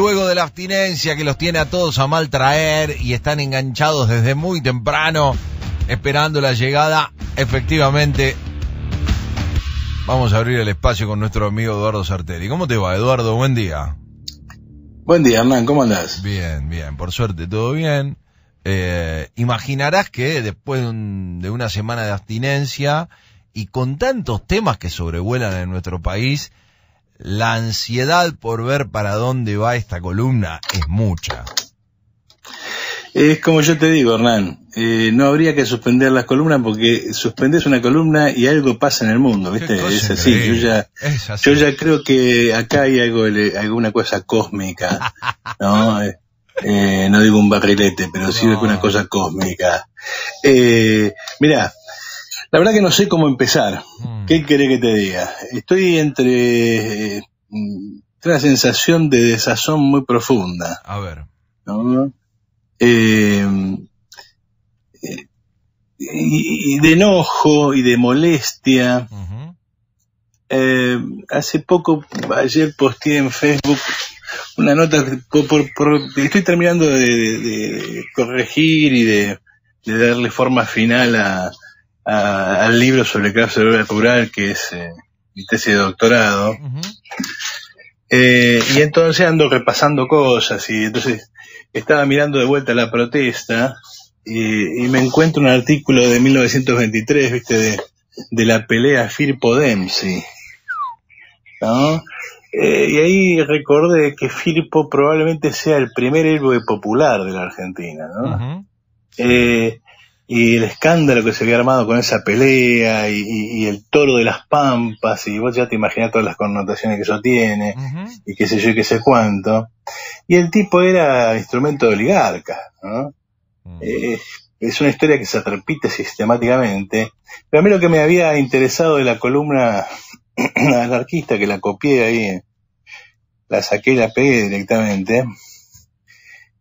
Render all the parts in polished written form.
luego de la abstinencia que los tiene a todos a mal traer y están enganchados desde muy temprano, esperando la llegada, efectivamente. Vamos a abrir el espacio con nuestro amigo Eduardo Sartelli. ¿Cómo te va, Eduardo? Buen día. Buen día, Hernán. ¿Cómo andás? Bien, bien. Por suerte, todo bien. Imaginarás que después de una semana de abstinencia y con tantos temas que sobrevuelan en nuestro país, la ansiedad por ver para dónde va esta columna es mucha. Es como yo te digo, Hernán, no habría que suspender las columnas porque suspendes una columna y algo pasa en el mundo, ¿viste? Es así, yo ya creo que acá hay algo, alguna cosa cósmica, ¿no? No digo un barrilete, pero sí alguna cosa cósmica. Mirá, la verdad que no sé cómo empezar. ¿Qué querés que te diga? Estoy entre una sensación de desazón muy profunda. A ver. ¿No? Y de enojo y de molestia. Hace poco, ayer posteé en Facebook una nota que estoy terminando de corregir y de darle forma final al libro sobre clase obrera rural, que es mi tesis de doctorado. Y entonces ando repasando cosas y entonces estaba mirando de vuelta la protesta y me encuentro un artículo de 1923, ¿viste? De la pelea Firpo Dempsey, ¿no? Y ahí recordé que Firpo probablemente sea el primer héroe popular de la Argentina, ¿no? Y el escándalo que se había armado con esa pelea y el toro de las pampas, y vos ya te imaginás todas las connotaciones que eso tiene, y qué sé yo y qué sé cuánto. Y el tipo era instrumento de oligarca, ¿no? Es una historia que se repite sistemáticamente. Pero a mí lo que me había interesado de la columna anarquista, que la copié ahí, la saqué y la pegué directamente,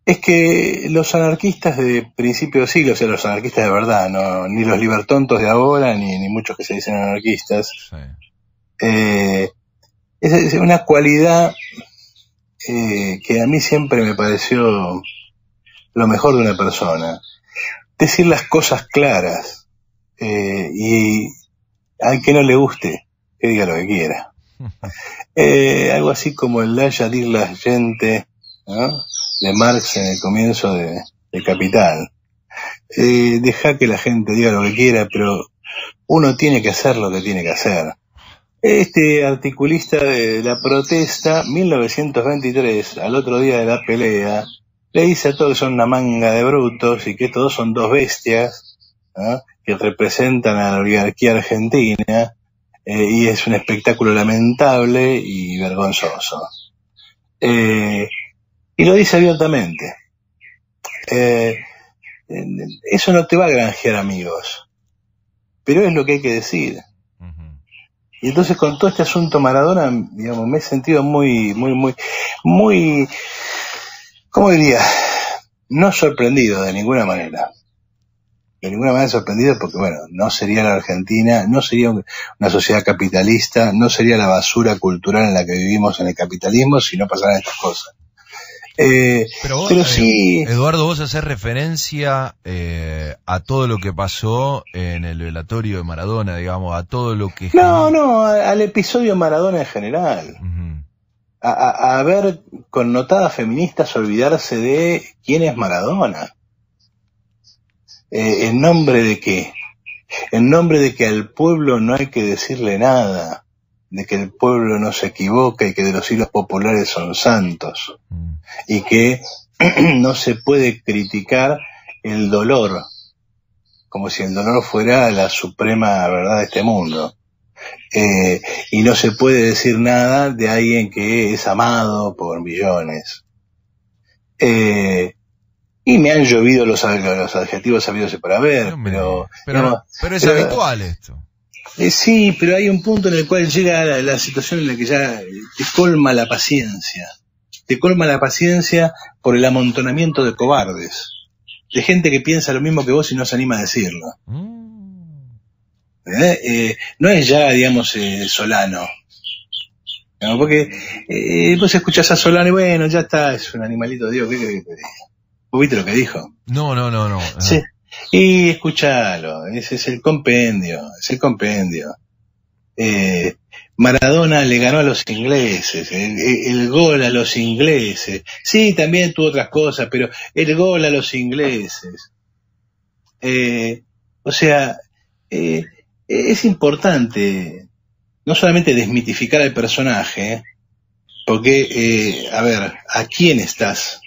es que los anarquistas de principio de siglo, o sea, los anarquistas de verdad, no, ni los libertontos de ahora, ni muchos que se dicen anarquistas, es una cualidad que a mí siempre me pareció lo mejor de una persona. Decir las cosas claras, y al que no le guste, que diga lo que quiera. Algo así como el haya dir la gente, ¿no? De Marx en el comienzo de Capital. Deja que la gente diga lo que quiera, pero uno tiene que hacer lo que tiene que hacer. Este articulista de la protesta, 1923, al otro día de la pelea, le dice a todos que son una manga de brutos y que estos dos son dos bestias, ¿no? Que representan a la oligarquía argentina, y es un espectáculo lamentable y vergonzoso. Y lo dice abiertamente. Eso no te va a granjear amigos, pero es lo que hay que decir. Y entonces con todo este asunto Maradona, digamos, me he sentido muy, ¿cómo diría? No sorprendido de ninguna manera. De ninguna manera sorprendido porque, bueno, no sería la Argentina, no sería una sociedad capitalista, no sería la basura cultural en la que vivimos en el capitalismo si no pasaran estas cosas. Pero sí, Eduardo, vos hacés referencia a todo lo que pasó en el velatorio de Maradona, digamos, a todo lo que... No, al episodio Maradona en general. A ver, connotadas feministas olvidarse de quién es Maradona. ¿En nombre de qué? En nombre de que al pueblo no hay que decirle nada, de que el pueblo no se equivoca y que de los hilos populares son santos y que no se puede criticar el dolor como si el dolor fuera la suprema verdad de este mundo, y no se puede decir nada de alguien que es amado por millones, y me han llovido los adjetivos habidos y por haber, pero es habitual esto. Sí, pero hay un punto en el cual llega la situación en la que ya te colma la paciencia. Te colma la paciencia por el amontonamiento de cobardes. De gente que piensa lo mismo que vos y no se anima a decirlo. No es ya, digamos, Solano. No, porque vos escuchás a Solano y bueno, ya está, es un animalito, Dios, ¿viste lo que dijo? No. Sí. Y escuchalo, ese es el compendio, Maradona le ganó a los ingleses, el gol a los ingleses. Sí, también tuvo otras cosas, pero el gol a los ingleses. O sea, es importante no solamente desmitificar al personaje, porque, a ver, ¿a quién estás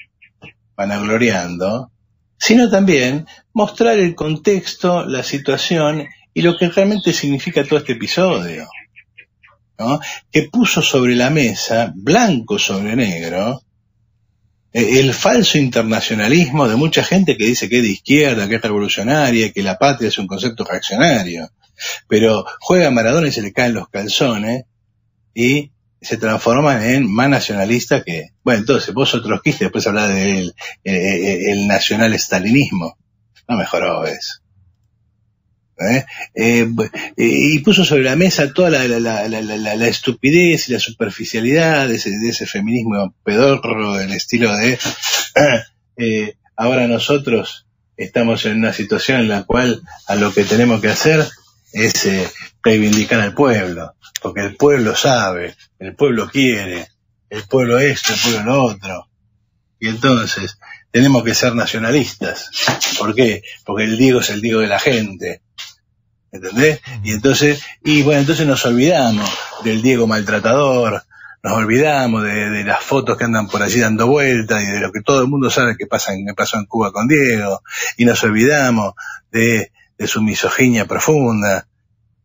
vanagloriando? Sino también mostrar el contexto, la situación y lo que realmente significa todo este episodio, ¿no? Que puso sobre la mesa, blanco sobre negro, el falso internacionalismo de mucha gente que dice que es de izquierda, que es revolucionaria, que la patria es un concepto reaccionario. Pero juega Maradona y se le caen los calzones y se transforman en más nacionalistas que... Bueno, entonces, vos sos trotskista, después hablás del el nacional estalinismo. No mejoró eso. Y puso sobre la mesa toda la estupidez y la superficialidad de ese feminismo pedorro del estilo de ahora nosotros estamos en una situación en la cual a lo que tenemos que hacer es reivindicar al pueblo, porque el pueblo sabe, el pueblo quiere, el pueblo esto, el pueblo lo otro, y entonces tenemos que ser nacionalistas. ¿Por qué? Porque el Diego es el Diego de la gente, ¿entendés? Y entonces, bueno, entonces nos olvidamos del Diego maltratador, nos olvidamos de las fotos que andan por allí dando vueltas y de lo que todo el mundo sabe que pasó en Cuba con Diego, y nos olvidamos de su misoginia profunda,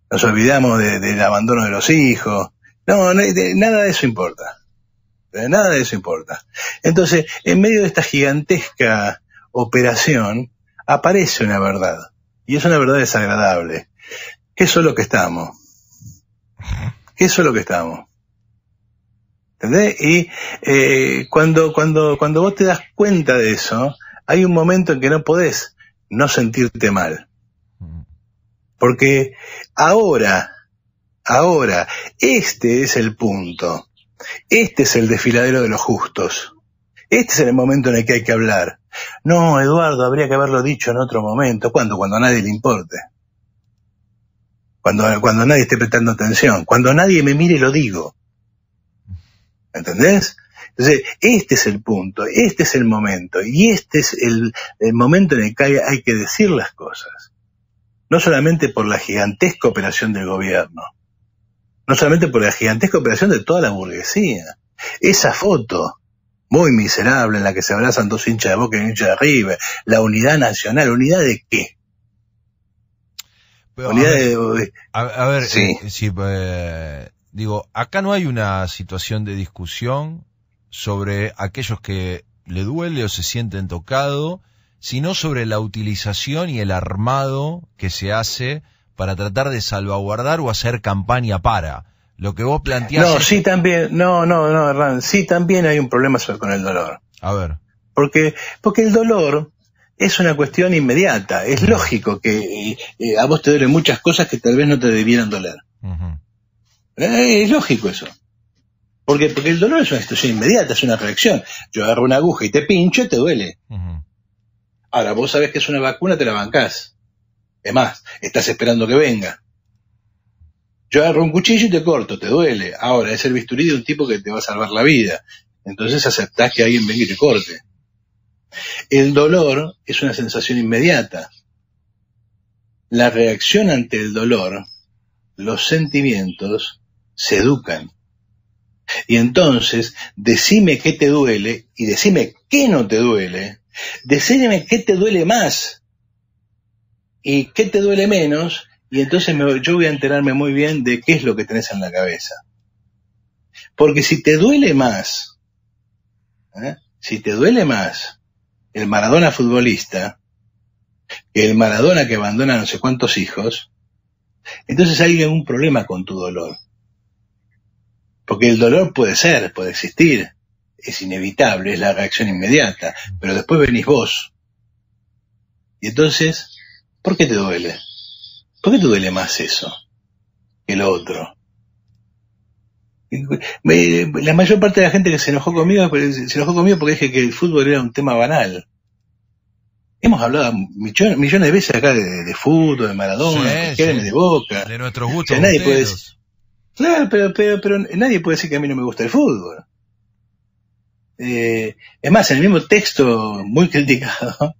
nos olvidamos del abandono de los hijos. Nada de eso importa, nada de eso importa. Entonces, en medio de esta gigantesca operación aparece una verdad, y es una verdad desagradable. Eso es lo que estamos. Eso es lo que estamos. ¿Entendés? Y cuando vos te das cuenta de eso, hay un momento en que no podés no sentirte mal. Porque ahora, este es el punto. Este es el desfiladero de los justos. Este es el momento en el que hay que hablar. No, Eduardo, habría que haberlo dicho en otro momento. ¿Cuándo? Cuando a nadie le importe. Cuando nadie esté prestando atención. Cuando nadie me mire, lo digo. ¿Entendés? Entonces, este es el punto, este es el momento. Y este es el momento en el que hay que decir las cosas. No solamente por la gigantesca operación del gobierno. No solamente por la gigantesca operación de toda la burguesía. Esa foto muy miserable en la que se abrazan dos hinchas de Boca y un hincha de River, la unidad nacional, ¿unidad de qué? Pero, unidad a ver, sí. Digo, acá no hay una situación de discusión sobre aquellos que le duele o se sienten tocado, sino sobre la utilización y el armado que se hace para tratar de salvaguardar o hacer campaña para... Lo que vos planteás... No, sí también, no, Hernán, sí también hay un problema con el dolor. A ver. Porque el dolor es una cuestión inmediata, es lógico que a vos te duelen muchas cosas que tal vez no te debieran doler. Es lógico eso. Porque el dolor es una situación inmediata, es una reacción. Yo agarro una aguja y te pincho y te duele. Ahora, vos sabés que es una vacuna, te la bancás. Es más, estás esperando que venga. Yo agarro un cuchillo y te corto, te duele. Ahora, es el bisturí de un tipo que te va a salvar la vida. Entonces aceptás que alguien venga y te corte. El dolor es una sensación inmediata. La reacción ante el dolor, los sentimientos, se educan. Y entonces, decime qué te duele y decime qué no te duele. Decime qué te duele más y qué te duele menos. Y entonces yo voy a enterarme muy bien de qué es lo que tenés en la cabeza. Porque si te duele más, el Maradona futbolista, que el Maradona que abandona no sé cuántos hijos, entonces hay algún problema con tu dolor. Porque el dolor puede ser, puede existir, es inevitable, es la reacción inmediata, pero después venís vos. Y entonces, ¿por qué te duele? ¿Por qué te duele más eso que lo otro? La mayor parte de la gente que se enojó conmigo porque dije que el fútbol era un tema banal. Hemos hablado millones de veces acá de fútbol, de Maradona, sí, sí, de Boca. De nuestros gustos. O sea, nadie puede decir, claro, pero nadie puede decir que a mí no me gusta el fútbol. Es más, en el mismo texto muy criticado,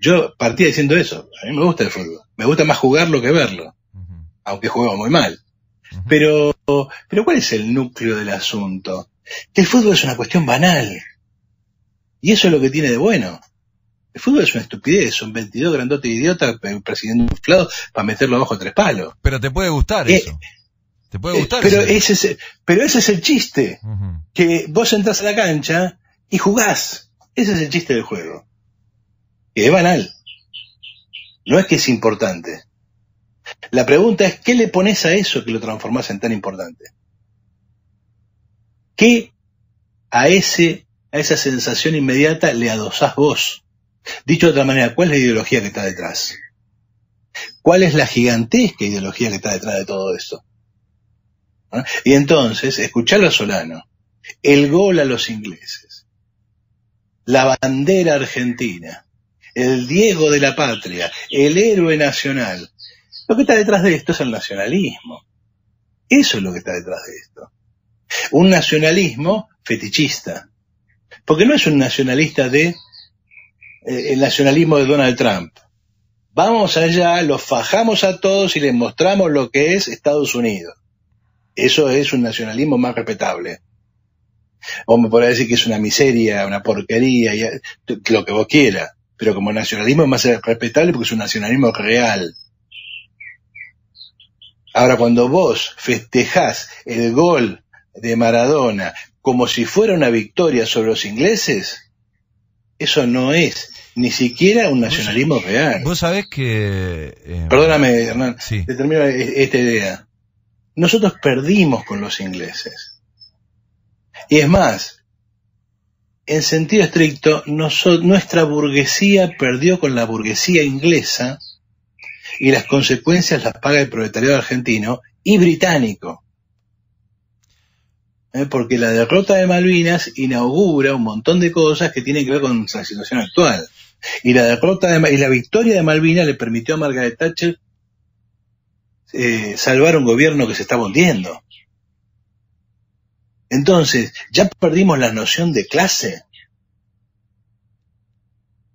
yo partía diciendo eso. A mí me gusta el fútbol. Me gusta más jugarlo que verlo. Uh-huh. Aunque jugaba muy mal. Uh-huh. Pero ¿cuál es el núcleo del asunto? Que el fútbol es una cuestión banal. Y eso es lo que tiene de bueno. El fútbol es una estupidez, son 22 grandotes idiotas presidiendo un flado para meterlo abajo tres palos. Pero te puede gustar eso. Te puede gustar eso. Pero ese es el chiste. Uh-huh. Que vos entras a la cancha y jugás. Ese es el chiste del juego. Que es banal. No es que es importante. La pregunta es, ¿qué le pones a eso que lo transformás en tan importante? ¿Qué a esa sensación inmediata le adosás vos? Dicho de otra manera, ¿cuál es la ideología que está detrás? ¿Cuál es la gigantesca ideología que está detrás de todo esto? ¿Ah? Y entonces, escucharlo a Solano, el gol a los ingleses, la bandera argentina, el Diego de la patria, el héroe nacional. Lo que está detrás de esto es el nacionalismo. Eso es lo que está detrás de esto. Un nacionalismo fetichista. Porque no es un nacionalista de... el nacionalismo de Donald Trump. Vamos allá, los fajamos a todos y les mostramos lo que es Estados Unidos. Eso es un nacionalismo más respetable. O me podrá decir que es una miseria, una porquería, lo que vos quieras. Pero como nacionalismo es más respetable porque es un nacionalismo real. Ahora, cuando vos festejás el gol de Maradona como si fuera una victoria sobre los ingleses, eso no es ni siquiera un nacionalismo real. Vos sabés que... Perdóname, Hernán, sí. Te termino esta idea. Nosotros perdimos con los ingleses. Y es más, en sentido estricto, nuestra burguesía perdió con la burguesía inglesa y las consecuencias las paga el proletariado argentino y británico. Porque la derrota de Malvinas inaugura un montón de cosas que tienen que ver con la situación actual. Y la victoria de Malvinas le permitió a Margaret Thatcher salvar un gobierno que se estaba hundiendo. Entonces, ya perdimos la noción de clase.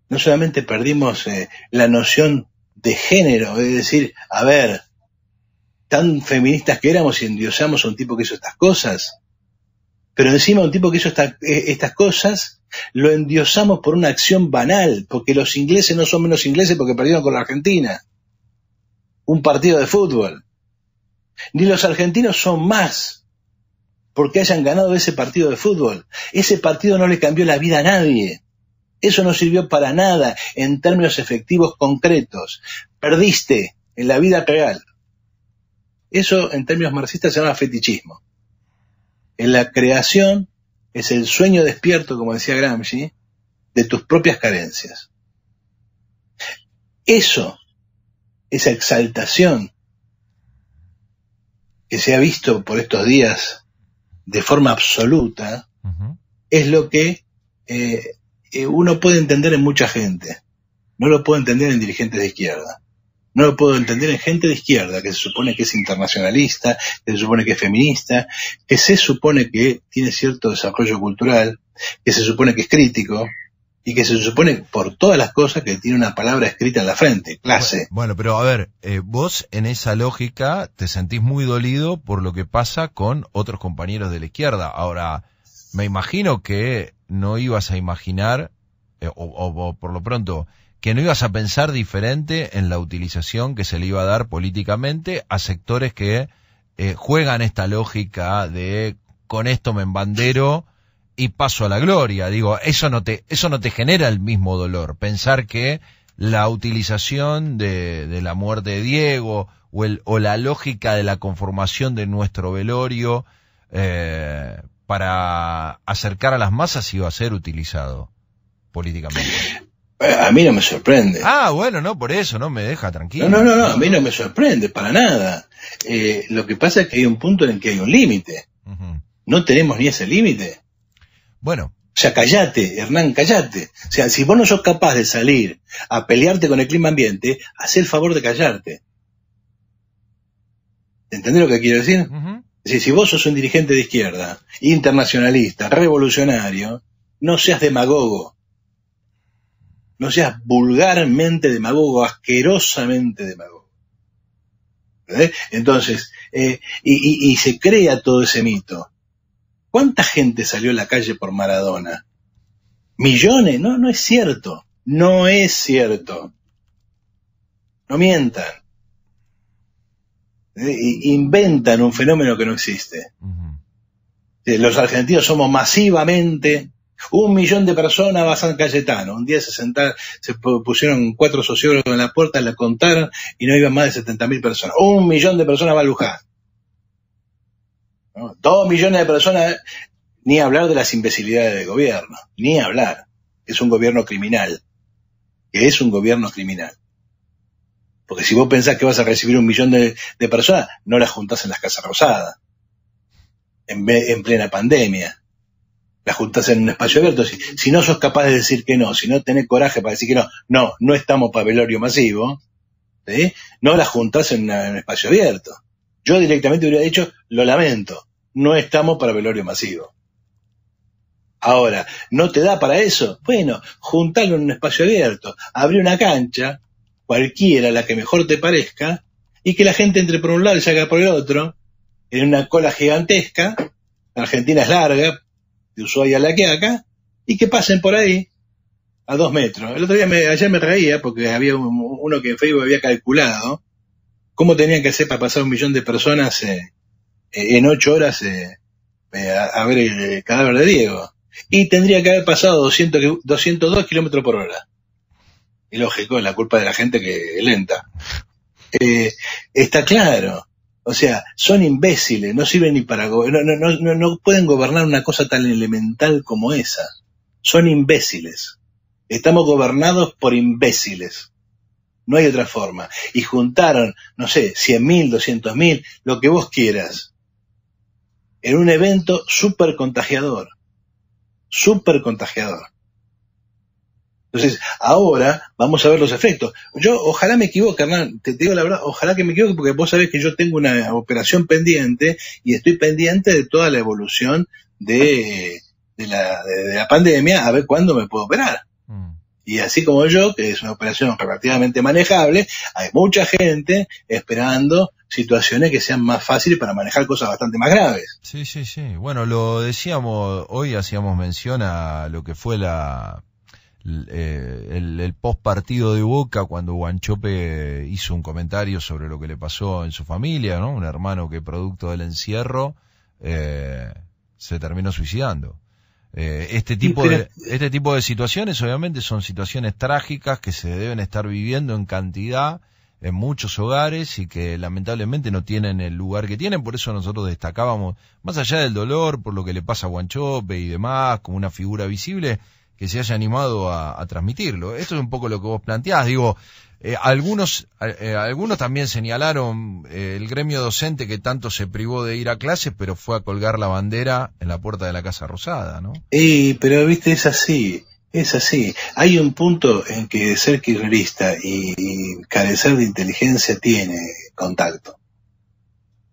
No solamente perdimos la noción de género, es decir, a ver, tan feministas que éramos y endiosamos a un tipo que hizo estas cosas. Pero encima un tipo que hizo estas cosas lo endiosamos por una acción banal, porque los ingleses no son menos ingleses porque perdieron con la Argentina. Un partido de fútbol. Ni los argentinos son más porque hayan ganado ese partido de fútbol. Ese partido no le cambió la vida a nadie. Eso no sirvió para nada en términos efectivos concretos. Perdiste en la vida real. Eso en términos marxistas se llama fetichismo. En la creación es el sueño despierto, como decía Gramsci, de tus propias carencias. Eso, esa exaltación que se ha visto por estos días de forma absoluta, uh-huh, es lo que uno puede entender en mucha gente. No lo puedo entender en dirigentes de izquierda. No lo puedo entender en gente de izquierda, que se supone que es internacionalista, que se supone que es feminista, que se supone que tiene cierto desarrollo cultural, que se supone que es crítico, y que se supone, por todas las cosas, que tiene una palabra escrita en la frente, clase. Bueno, pero a ver, vos en esa lógica te sentís muy dolido por lo que pasa con otros compañeros de la izquierda. Ahora, me imagino que no ibas a imaginar, o por lo pronto... que no ibas a pensar diferente en la utilización que se le iba a dar políticamente a sectores que juegan esta lógica de con esto me embandero y paso a la gloria. Digo, eso no te genera el mismo dolor. Pensar que la utilización de la muerte de Diego o la lógica de la conformación de nuestro velorio para acercar a las masas iba a ser utilizado políticamente. A mí no me sorprende. Ah, bueno, no, por eso, no me deja tranquilo. No, a mí no me sorprende, para nada. Lo que pasa es que hay un punto en el que hay un límite. Uh-huh. No tenemos ni ese límite. Bueno. O sea, callate, Hernán, callate. O sea, si vos no sos capaz de salir a pelearte con el clima ambiente, haz el favor de callarte. ¿Entendés lo que quiero decir? Uh-huh. Es decir, si vos sos un dirigente de izquierda, internacionalista, revolucionario, no seas demagogo. No seas vulgarmente demagogo, asquerosamente demagogo. ¿Verdad? Entonces, y se crea todo ese mito. ¿Cuánta gente salió a la calle por Maradona? ¿Millones? No, no es cierto. No es cierto. No mientan. Inventan un fenómeno que no existe. Uh-huh. Los argentinos somos masivamente... 1 millón de personas va a San Cayetano. Un día se pusieron 4 sociólogos en la puerta, la contaron y no iban más de 70.000 personas. 1 millón de personas va a Luján, ¿no? 2 millones de personas, ni hablar de las imbecilidades del gobierno, ni hablar. Es un gobierno criminal, porque si vos pensás que vas a recibir 1 millón de personas, no las juntás en las Casas Rosadas en plena pandemia. Las juntas en un espacio abierto. Si no sos capaz de decir que no, si no tenés coraje para decir que no estamos para velorio masivo, ¿sí? No las juntas en un espacio abierto. Yo directamente hubiera dicho, lo lamento, no estamos para velorio masivo. Ahora, ¿no te da para eso? Bueno, juntalo en un espacio abierto, abrí una cancha, cualquiera, la que mejor te parezca, y que la gente entre por un lado y salga por el otro, en una cola gigantesca. La Argentina es larga, de Ushuaia a La Quiaca, y que pasen por ahí a 2 metros. El otro día, ayer me reía porque había uno que en Facebook había calculado cómo tenían que hacer para pasar 1 millón de personas en 8 horas a ver el cadáver de Diego, y tendría que haber pasado 202 kilómetros por hora. Y lógico, es la culpa de la gente que es lenta. Está claro. O sea, son imbéciles, no sirven ni para gobernar, no pueden gobernar una cosa tan elemental como esa. Son imbéciles. Estamos gobernados por imbéciles. No hay otra forma. Y juntaron, no sé, 100.000, 200.000, lo que vos quieras, en un evento súper contagiador. Súper contagiador. Entonces, ahora vamos a ver los efectos. Yo ojalá me equivoque, Hernán, te digo la verdad, ojalá que me equivoque, porque vos sabés que yo tengo una operación pendiente y estoy pendiente de toda la evolución de la pandemia, a ver cuándo me puedo operar. Y así como yo, que es una operación relativamente manejable, hay mucha gente esperando situaciones que sean más fáciles para manejar cosas bastante más graves. Sí, sí, sí. Bueno, lo decíamos, hoy hacíamos mención a lo que fue el post partido de Boca, cuando Guanchope hizo un comentario sobre lo que le pasó en su familia, ¿no? Un hermano que, producto del encierro, se terminó suicidando. Este tipo de situaciones, obviamente, son situaciones trágicas que se deben estar viviendo en cantidad en muchos hogares y que lamentablemente no tienen el lugar que tienen. Por eso nosotros destacábamos, más allá del dolor por lo que le pasa a Guanchope y demás, como una figura visible, que se haya animado a transmitirlo. Esto es un poco lo que vos planteás. Digo, algunos también señalaron el gremio docente, que tanto se privó de ir a clases, pero fue a colgar la bandera en la puerta de la Casa Rosada, ¿no? Pero viste, es así, es así. Hay un punto en que ser kirchnerista y carecer de inteligencia tiene contacto,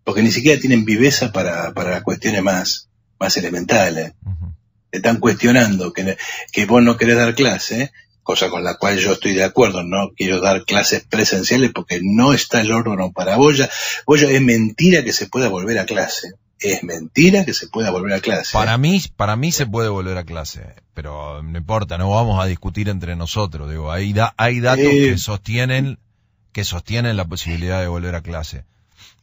porque ni siquiera tienen viveza para cuestiones más elementales. Uh-huh. Te están cuestionando que vos no querés dar clase, cosa con la cual yo estoy de acuerdo. No quiero dar clases presenciales porque no está el órgano para Boya. Boya, es mentira que se pueda volver a clase. Es mentira que se pueda volver a clase. Para mí se puede volver a clase, pero no importa, no vamos a discutir entre nosotros. Digo, hay datos que sostienen la posibilidad de volver a clase.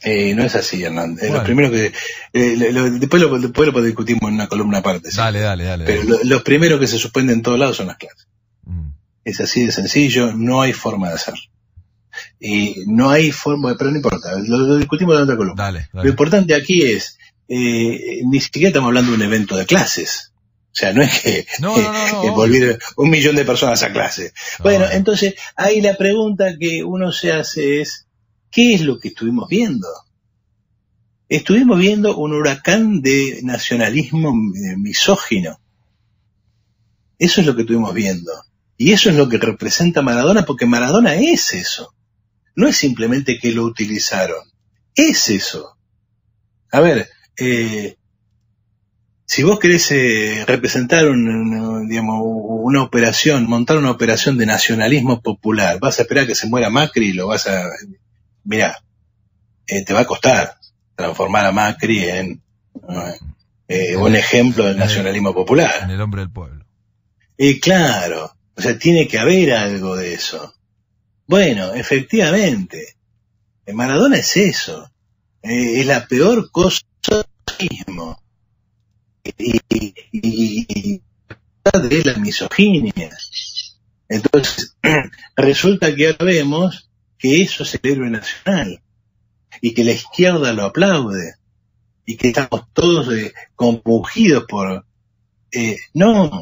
No es así, Hernán. Bueno. Los primeros que... después lo discutimos en una columna aparte. ¿Sí? Dale. Pero los primeros que se suspenden en todos lados son las clases. Mm. Es así de sencillo, no hay forma de hacer. Y no hay forma de... Pero no importa, lo discutimos en otra columna. Dale. Lo importante aquí es, ni siquiera estamos hablando de un evento de clases. O sea, no es que volviera un millón de personas a clase. Bueno, entonces, ahí la pregunta que uno se hace es, ¿qué es lo que estuvimos viendo? Estuvimos viendo un huracán de nacionalismo misógino. Eso es lo que estuvimos viendo. Y eso es lo que representa Maradona, porque Maradona es eso. No es simplemente que lo utilizaron. Es eso. A ver, si vos querés representar una operación, montar una operación de nacionalismo popular, vas a esperar a que se muera Macri y lo vas a... Mirá, te va a costar transformar a Macri en un ejemplo del nacionalismo popular. En el hombre del pueblo. Claro, o sea, tiene que haber algo de eso. Bueno, efectivamente, Maradona es eso. Es la peor cosa mismo. Y de la misoginia. Entonces, resulta que ahora vemos que eso es el héroe nacional. Y que la izquierda lo aplaude. Y que estamos todos compungidos por... No.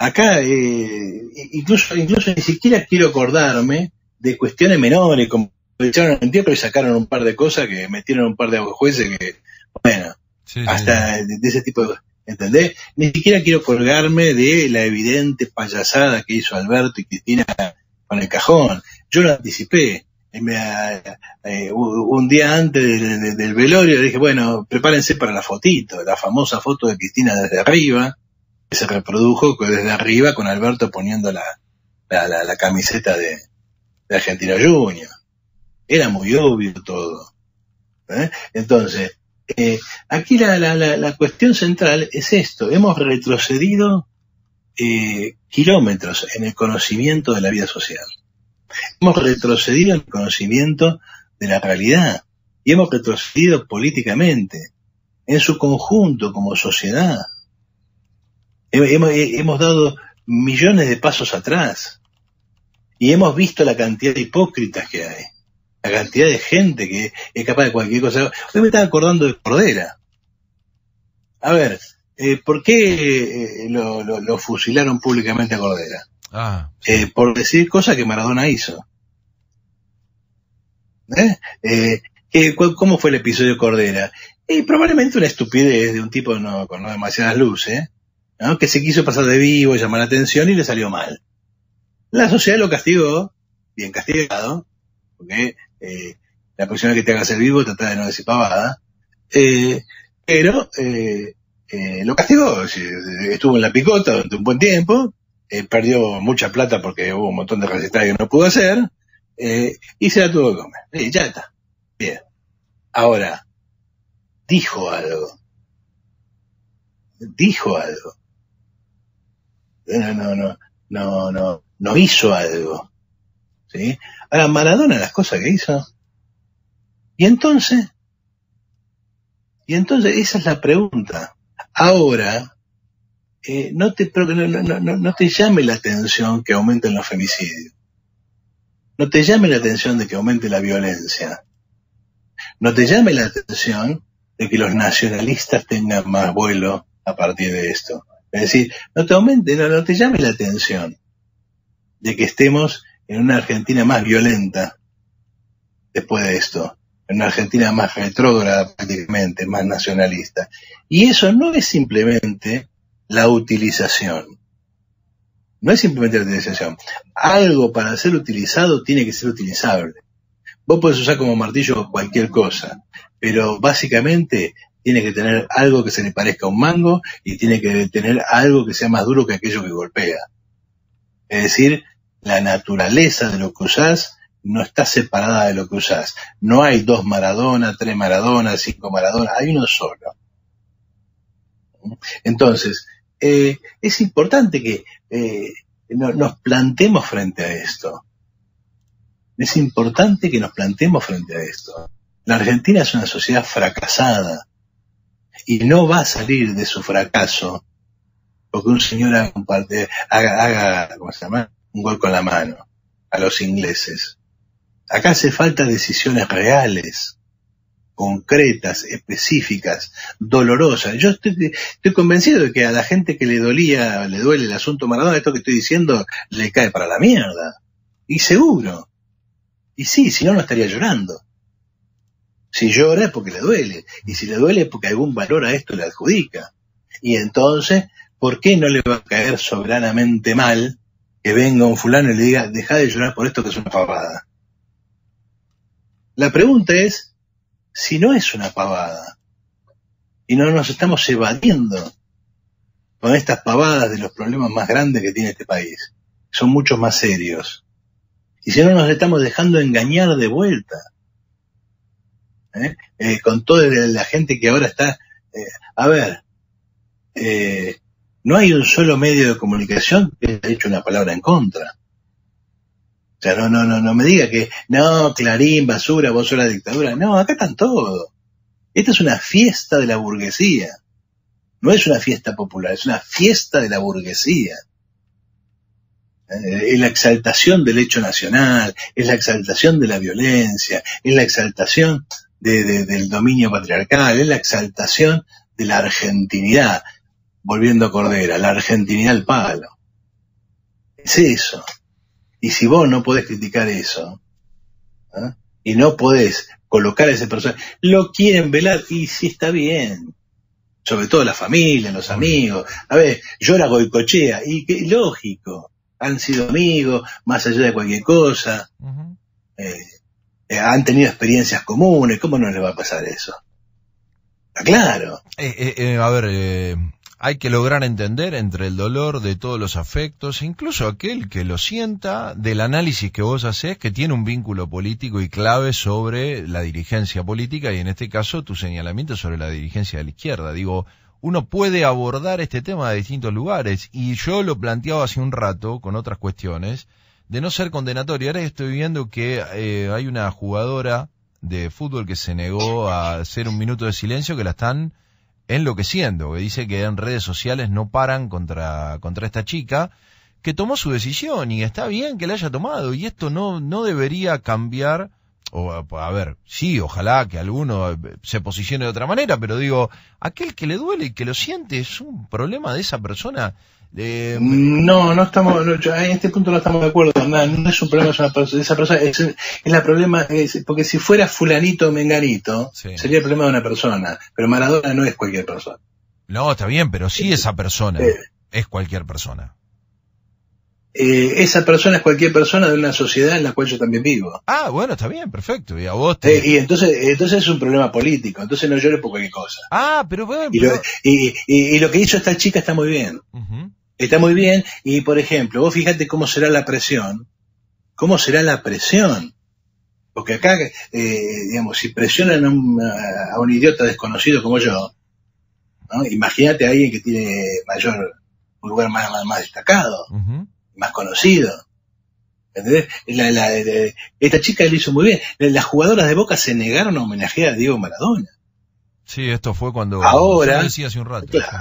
Acá, incluso ni siquiera quiero acordarme de cuestiones menores, como echaron en tiempo y sacaron un par de cosas, que metieron un par de jueces que, bueno, sí, hasta sí. De ese tipo de... ¿Entendés? Ni siquiera quiero colgarme de la evidente payasada que hizo Alberto y Cristina con el cajón. Yo lo anticipé. Un día antes del velorio dije, bueno, prepárense para la fotito, la famosa foto de Cristina desde arriba, que se reprodujo desde arriba con Alberto poniendo la camiseta de Argentino Junior. Era muy obvio todo. Entonces, aquí la cuestión central es esto. Hemos retrocedido kilómetros en el conocimiento de la vida social. Hemos retrocedido en el conocimiento de la realidad. Y hemos retrocedido políticamente, en su conjunto como sociedad. Hemos dado millones de pasos atrás. Y hemos visto la cantidad de hipócritas que hay. La cantidad de gente que es capaz de cualquier cosa. Hoy me estaba acordando de Cordera. A ver, ¿por qué lo fusilaron públicamente a Cordera? Por decir cosas que Maradona hizo. ¿Cómo fue el episodio de Cordera? Probablemente una estupidez de un tipo con no demasiadas luces, ¿no? Que se quiso pasar de vivo, llamar la atención y le salió mal. La sociedad lo castigó, bien castigado, porque la próxima vez que te hagas el vivo trata de no decir pavada, pero lo castigó, estuvo en la picota durante un buen tiempo, perdió mucha plata porque hubo un montón de recetadas que no pudo hacer, y se la tuvo que comer. Ya está, bien. Ahora, dijo algo, no hizo algo, ¿sí? Ahora, Maradona, las cosas que hizo. Y entonces esa es la pregunta. Ahora, no te llame la atención que aumenten los femicidios. No te llame la atención de que aumente la violencia. No te llame la atención de que los nacionalistas tengan más vuelo a partir de esto. Es decir, no te llame la atención de que estemos en una Argentina más violenta después de esto, en una Argentina más retrógrada prácticamente, más nacionalista. Y eso no es simplemente la utilización. No es simplemente la utilización. Algo para ser utilizado tiene que ser utilizable. Vos podés usar como martillo cualquier cosa, pero básicamente tiene que tener algo que se le parezca a un mango y tiene que tener algo que sea más duro que aquello que golpea. Es decir, la naturaleza de lo que usás no está separada de lo que usás. No hay 2 Maradona, 3 Maradona, 5 Maradona, hay uno solo. Entonces, es importante que nos plantemos frente a esto. Es importante que nos plantemos frente a esto. La Argentina es una sociedad fracasada y no va a salir de su fracaso porque un señor haga ¿cómo se llama? Un gol con la mano a los ingleses. Acá hace falta decisiones reales, concretas, específicas, dolorosas. Yo estoy convencido de que a la gente que le duele el asunto Maradona, esto que estoy diciendo le cae para la mierda. Y seguro. Y sí, si no, no estaría llorando. Si llora es porque le duele. Y si le duele es porque algún valor a esto le adjudica. Y entonces, ¿por qué no le va a caer soberanamente mal que venga un fulano y le diga, dejá de llorar por esto que es una pavada? La pregunta es, si no es una pavada, y no nos estamos evadiendo con estas pavadas de los problemas más grandes que tiene este país, son mucho más serios, y si no nos estamos dejando engañar de vuelta, con toda la gente que ahora está, no hay un solo medio de comunicación que haya dicho una palabra en contra. O sea, no me diga que, no, Clarín, basura, vos sos la dictadura. No, acá están todos. Esta es una fiesta de la burguesía. No es una fiesta popular, es una fiesta de la burguesía. Es la exaltación del hecho nacional, es la exaltación de la violencia, es la exaltación del dominio patriarcal, es la exaltación de la argentinidad. Volviendo a Cordera, la argentinidad al palo. Es eso. Y si vos no podés criticar eso, ¿eh? Y no podés colocar a ese personaje, lo quieren velar, y sí está bien. Sobre todo la familia, los amigos. A ver, llora Goicochea, y que, lógico, han sido amigos, más allá de cualquier cosa, han tenido experiencias comunes, ¿cómo no les va a pasar eso? Está claro. A ver, hay que lograr entender entre el dolor de todos los afectos, incluso aquel que lo sienta, del análisis que vos hacés, que tiene un vínculo político y clave sobre la dirigencia política, y en este caso tu señalamiento sobre la dirigencia de la izquierda. Digo, uno puede abordar este tema de distintos lugares, y yo lo planteaba hace un rato con otras cuestiones, de no ser condenatorio. Ahora estoy viendo que hay una jugadora de fútbol que se negó a hacer un minuto de silencio, que la están enloqueciendo, que dice que en redes sociales no paran contra esta chica, que tomó su decisión, y está bien que la haya tomado, y esto no debería cambiar, o a ver, sí, ojalá que alguno se posicione de otra manera, pero digo, aquel que le duele y que lo siente es un problema de esa persona. No estamos, en este punto no estamos de acuerdo, no es un problema de esa persona, porque si fuera fulanito o menganito, sí, sería el problema de una persona, pero Maradona no es cualquier persona. No, está bien, pero sí esa persona es cualquier persona. Esa persona es cualquier persona de una sociedad en la cual yo también vivo. Ah, bueno, está bien, perfecto. Y a vos te... y entonces es un problema político, entonces no llores por cualquier cosa. Ah, pero bueno. Y lo que hizo esta chica está muy bien. Está muy bien, y por ejemplo, vos fíjate cómo será la presión, porque acá, digamos, si presionan a un idiota desconocido como yo, ¿no? Imagínate a alguien que tiene un lugar más destacado, más conocido, ¿entendés? Esta chica lo hizo muy bien. Las jugadoras de Boca se negaron a homenajear a Diego Maradona. Sí, esto fue cuando... Ahora, decía hace un rato. Claro,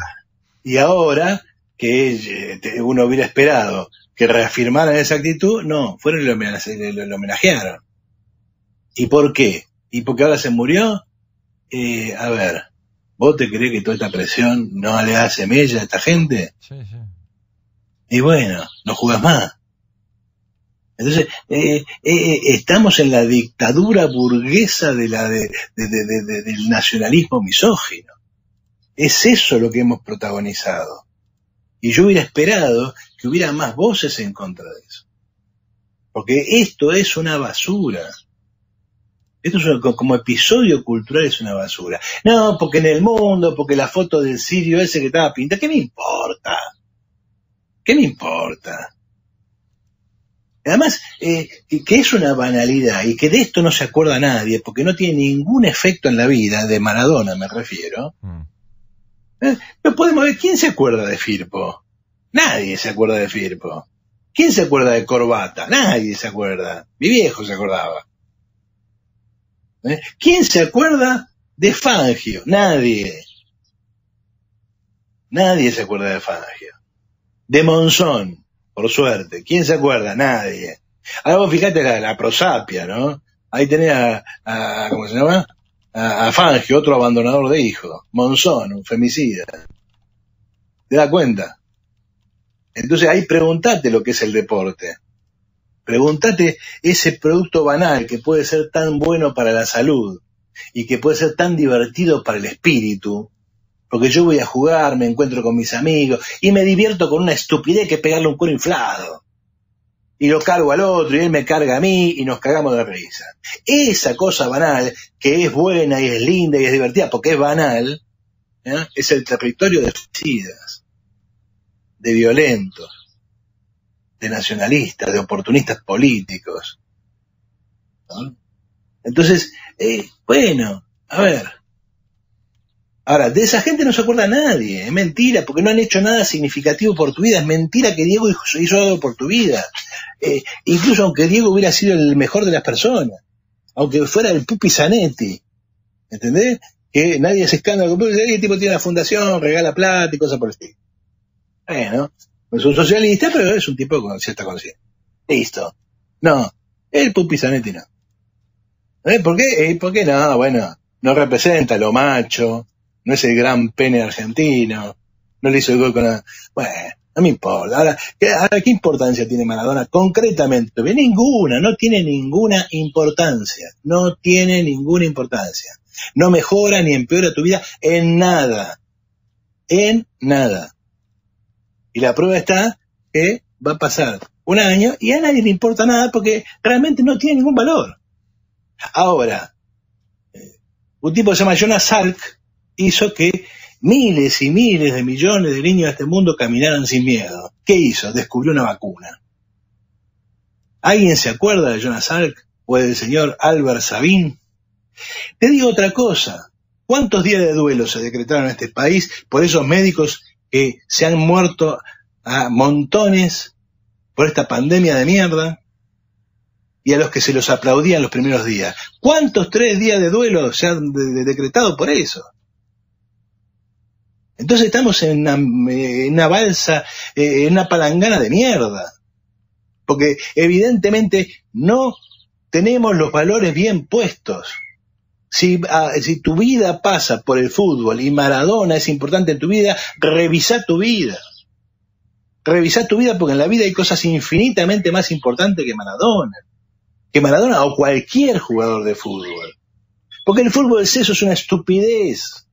y ahora... que uno hubiera esperado que reafirmaran esa actitud, no, fueron y lo homenajearon. ¿Y por qué? ¿Y porque ahora se murió? A ver, ¿vos te crees que toda esta presión no le hace mella a esta gente? Sí. Y bueno, no jugás más. Entonces, estamos en la dictadura burguesa del nacionalismo misógino. Es eso lo que hemos protagonizado. Y yo hubiera esperado que hubiera más voces en contra de eso. Porque esto es una basura. Esto es como episodio cultural, es una basura. No, porque en el mundo, porque la foto del sirio ese que estaba pintada, ¿qué me importa? ¿Qué me importa? Además, que es una banalidad y que de esto no se acuerda nadie, porque no tiene ningún efecto en la vida, de Maradona me refiero. No podemos ver, ¿quién se acuerda de Firpo? Nadie se acuerda de Firpo. ¿Quién se acuerda de Corbata? Nadie se acuerda. Mi viejo se acordaba. ¿Quién se acuerda de Fangio? Nadie. Nadie se acuerda de Fangio. De Monzón, por suerte. ¿Quién se acuerda? Nadie. Ahora vos fijate la prosapia, ¿no? Ahí tenés ¿cómo se llama? a Fangio, otro abandonador de hijos, Monzón, un femicida. ¿Te das cuenta? Entonces ahí preguntate lo que es el deporte. Preguntate ese producto banal que puede ser tan bueno para la salud y que puede ser tan divertido para el espíritu, porque yo voy a jugar, me encuentro con mis amigos y me divierto con una estupidez que es pegarle un cuero inflado. Y lo cargo al otro y él me carga a mí y nos cagamos de risa. Esa cosa banal, que es buena y es linda y es divertida porque es banal, ¿eh?, es el territorio de suicidas, de violentos, de nacionalistas, de oportunistas políticos, ¿no? Entonces, bueno, a ver. Ahora, de esa gente no se acuerda nadie, es mentira, porque no han hecho nada significativo por tu vida, es mentira que Diego hizo algo por tu vida. Incluso aunque Diego hubiera sido el mejor de las personas, aunque fuera el Pupi Zanetti, ¿entendés? Que nadie se escándalo, el tipo tiene la fundación, regala plata y cosas por el estilo. Bueno, es un socialista, pero es un tipo con cierta conciencia. Listo. No, el Pupi Zanetti no. ¿Por qué? ¿Por qué no? Bueno, no representa lo macho. No es el gran pene argentino, no le hizo el gol con la... Bueno, no me importa. Ahora, ¿qué importancia tiene Maradona concretamente? Ninguna, no tiene ninguna importancia. No tiene ninguna importancia. No mejora ni empeora tu vida en nada. En nada. Y la prueba está que va a pasar un año y a nadie le importa nada porque realmente no tiene ningún valor. Ahora, un tipo que se llama Jonas Salk hizo que miles y miles de millones de niños de este mundo caminaran sin miedo. ¿Qué hizo? Descubrió una vacuna. ¿Alguien se acuerda de Jonas Salk o del señor Albert Sabin? Te digo otra cosa. ¿Cuántos días de duelo se decretaron en este país por esos médicos que se han muerto a montones por esta pandemia de mierda? Y a los que se los aplaudían los primeros días. ¿Cuántos 3 días de duelo se han decretado por eso? Entonces estamos en una balsa, en una palangana de mierda. Porque evidentemente no tenemos los valores bien puestos. Si tu vida pasa por el fútbol y Maradona es importante en tu vida, revisá tu vida. Revisá tu vida porque en la vida hay cosas infinitamente más importantes que Maradona. Que Maradona o cualquier jugador de fútbol. Porque el fútbol es eso, es una estupidez.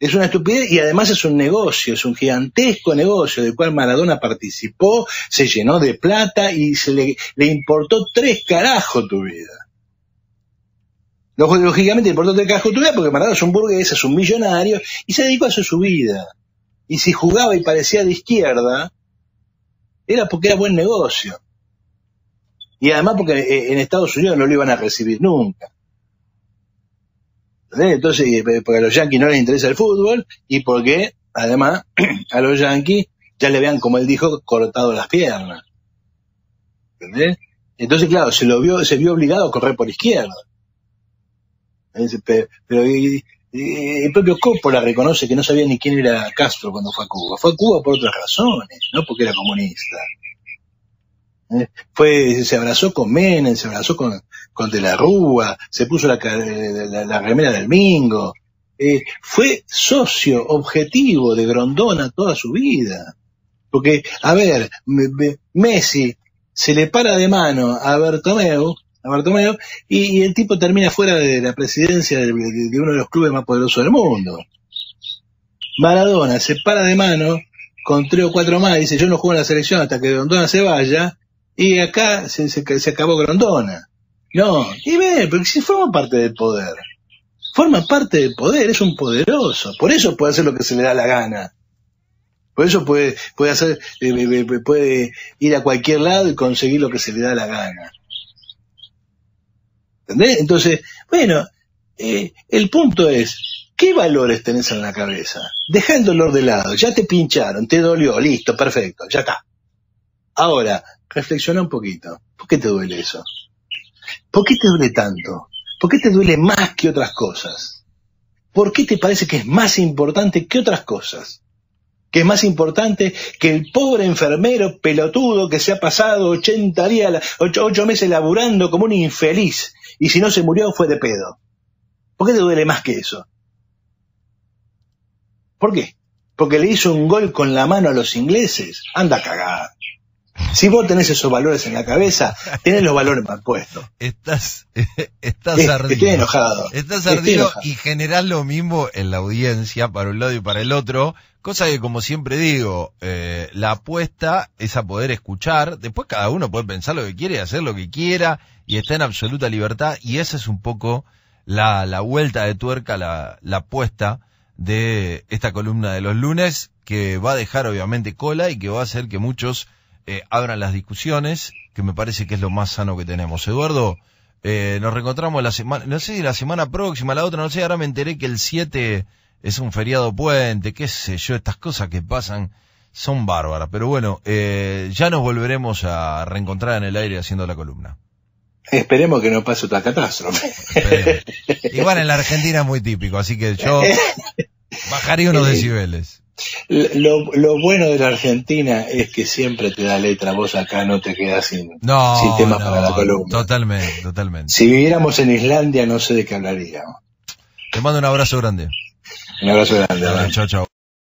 Es una estupidez y además es un negocio, es un gigantesco negocio del cual Maradona participó, se llenó de plata y se le importó 3 carajos tu vida. Lógicamente le importó 3 carajos tu vida porque Maradona es un burgués, es un millonario y se dedicó a eso su vida. Y si jugaba y parecía de izquierda, era porque era buen negocio. Y además porque en Estados Unidos no lo iban a recibir nunca. Entonces, porque a los yanquis no les interesa el fútbol y porque, además, a los yanquis ya le habían, como él dijo, cortado las piernas. ¿Entendés? Entonces, claro, se vio obligado a correr por izquierda. Pero el propio Coppola reconoce que no sabía ni quién era Castro cuando fue a Cuba. Fue a Cuba por otras razones, no porque era comunista. Se abrazó con Menem, se abrazó con De la Rúa, se puso la remera del Mingo, fue socio objetivo de Grondona toda su vida, porque a ver, Messi se le para de mano a Bartomeu y el tipo termina fuera de la presidencia de uno de los clubes más poderosos del mundo. Maradona se para de mano con 3 o 4 más, dice yo no juego en la selección hasta que Grondona se vaya. Y acá se acabó Grondona. No, y ve, porque si forma parte del poder. Forma parte del poder, es un poderoso. Por eso puede hacer lo que se le da la gana. Por eso puede ir a cualquier lado y conseguir lo que se le da la gana. ¿Entendés? Entonces, bueno, el punto es, ¿qué valores tenés en la cabeza? Dejá el dolor de lado, ya te pincharon, te dolió, listo, perfecto, ya está. Ahora, reflexiona un poquito. ¿Por qué te duele eso? ¿Por qué te duele tanto? ¿Por qué te duele más que otras cosas? ¿Por qué te parece que es más importante que otras cosas? ¿Que es más importante que el pobre enfermero pelotudo que se ha pasado 80 días, 8 meses laburando como un infeliz y si no se murió fue de pedo? ¿Por qué te duele más que eso? ¿Por qué? Porque le hizo un gol con la mano a los ingleses. Anda a cagar. Si vos tenés esos valores en la cabeza, tenés los valores mal puestos. Estás ardido. Estoy enojado. Estás ardido y generás lo mismo en la audiencia, para un lado y para el otro. Cosa que, como siempre digo, la apuesta es a poder escuchar. Después cada uno puede pensar lo que quiere, hacer lo que quiera, y está en absoluta libertad. Y esa es un poco la vuelta de tuerca, la apuesta de esta columna de los lunes, que va a dejar obviamente cola y que va a hacer que muchos abran las discusiones, que me parece que es lo más sano que tenemos. Eduardo, nos reencontramos la semana, no sé si la semana próxima, la otra, no sé, ahora me enteré que el 7 es un feriado puente, qué sé yo, estas cosas que pasan son bárbaras. Pero bueno, ya nos volveremos a reencontrar en el aire haciendo la columna. Esperemos que no pase otra catástrofe. Igual en la Argentina es muy típico, así que yo bajaría unos decibeles. Lo bueno de la Argentina es que siempre te da letra. Vos acá no te quedás sin temas para la columna. Totalmente, totalmente. Si viviéramos en Islandia no sé de qué hablaríamos. Te mando un abrazo grande. Un abrazo grande. Chao, chao.